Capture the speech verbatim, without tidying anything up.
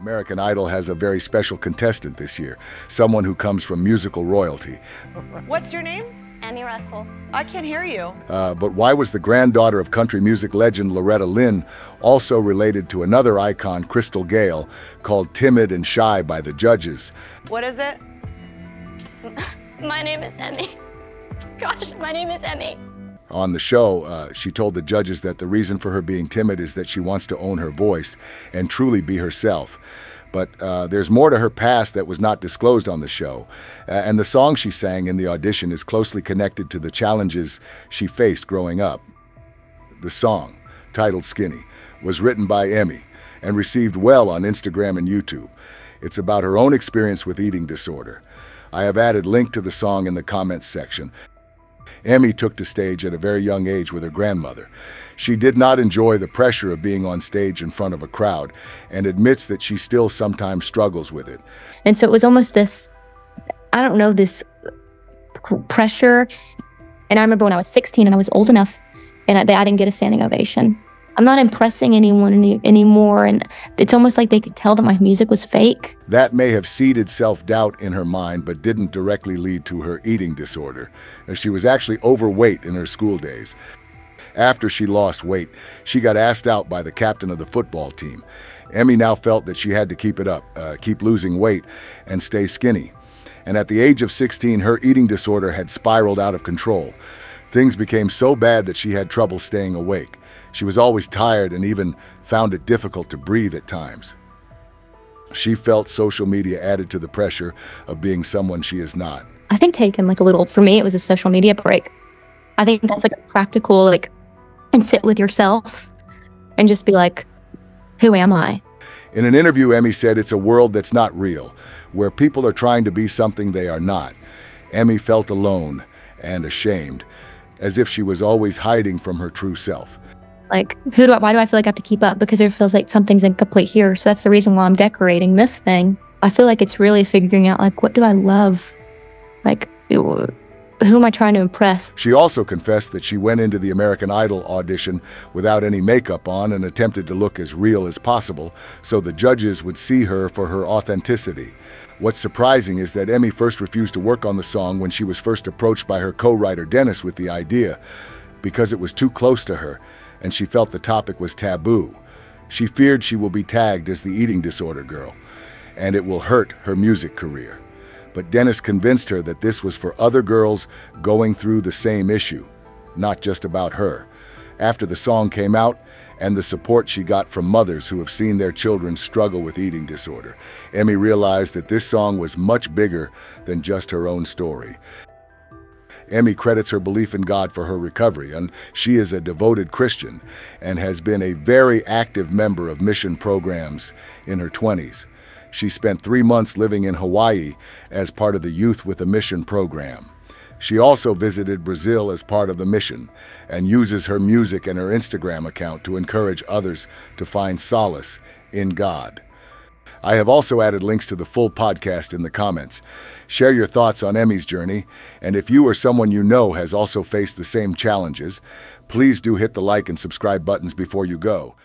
American Idol has a very special contestant this year, someone who comes from musical royalty. What's your name? Emmy Russell. I can't hear you. Uh, but why was the granddaughter of country music legend Loretta Lynn also related to another icon, Crystal Gayle, called timid and shy by the judges? What is it? My name is Emmy. Gosh, my name is Emmy. On the show, uh, she told the judges that the reason for her being timid is that she wants to own her voice and truly be herself. But uh, there's more to her past that was not disclosed on the show. Uh, and the song she sang in the audition is closely connected to the challenges she faced growing up. The song, titled Skinny, was written by Emmy and received well on Instagram and YouTube. It's about her own experience with eating disorder. I have added a link to the song in the comments section. Emmy took to stage at a very young age with her grandmother. She did not enjoy the pressure of being on stage in front of a crowd and admits that she still sometimes struggles with it. And so it was almost this, I don't know, this pressure. And I remember when I was sixteen and I was old enough and I, I didn't get a standing ovation. I'm not impressing anyone any, anymore, and it's almost like they could tell that my music was fake. That may have seeded self-doubt in her mind, but didn't directly lead to her eating disorder, as she was actually overweight in her school days. After she lost weight, she got asked out by the captain of the football team. Emmy now felt that she had to keep it up, uh, keep losing weight, and stay skinny. And at the age of sixteen, her eating disorder had spiraled out of control. Things became so bad that she had trouble staying awake. She was always tired and even found it difficult to breathe at times. She felt social media added to the pressure of being someone she is not. I think taking like a little, for me, it was a social media break. I think that's like a practical, like, and sit with yourself and just be like, who am I? In an interview, Emmy said it's a world that's not real, where people are trying to be something they are not. Emmy felt alone and ashamed, as if she was always hiding from her true self. Like, who do I, why do I feel like I have to keep up? Because it feels like something's incomplete here. So that's the reason why I'm decorating this thing. I feel like it's really figuring out, like, what do I love? Like, who am I trying to impress? She also confessed that she went into the American Idol audition without any makeup on and attempted to look as real as possible so the judges would see her for her authenticity. What's surprising is that Emmy first refused to work on the song when she was first approached by her co-writer Dennis with the idea, because it was too close to her and she felt the topic was taboo. She feared she will be tagged as the eating disorder girl, and it will hurt her music career. But Dennis convinced her that this was for other girls going through the same issue, not just about her. After the song came out and the support she got from mothers who have seen their children struggle with eating disorder, Emmy realized that this song was much bigger than just her own story. Emmy credits her belief in God for her recovery, and she is a devoted Christian and has been a very active member of mission programs in her twenties. She spent three months living in Hawaii as part of the Youth with a Mission program. She also visited Brazil as part of the mission and uses her music and her Instagram account to encourage others to find solace in God. I have also added links to the full podcast in the comments. Share your thoughts on Emmy's journey, and if you or someone you know has also faced the same challenges, please do hit the like and subscribe buttons before you go.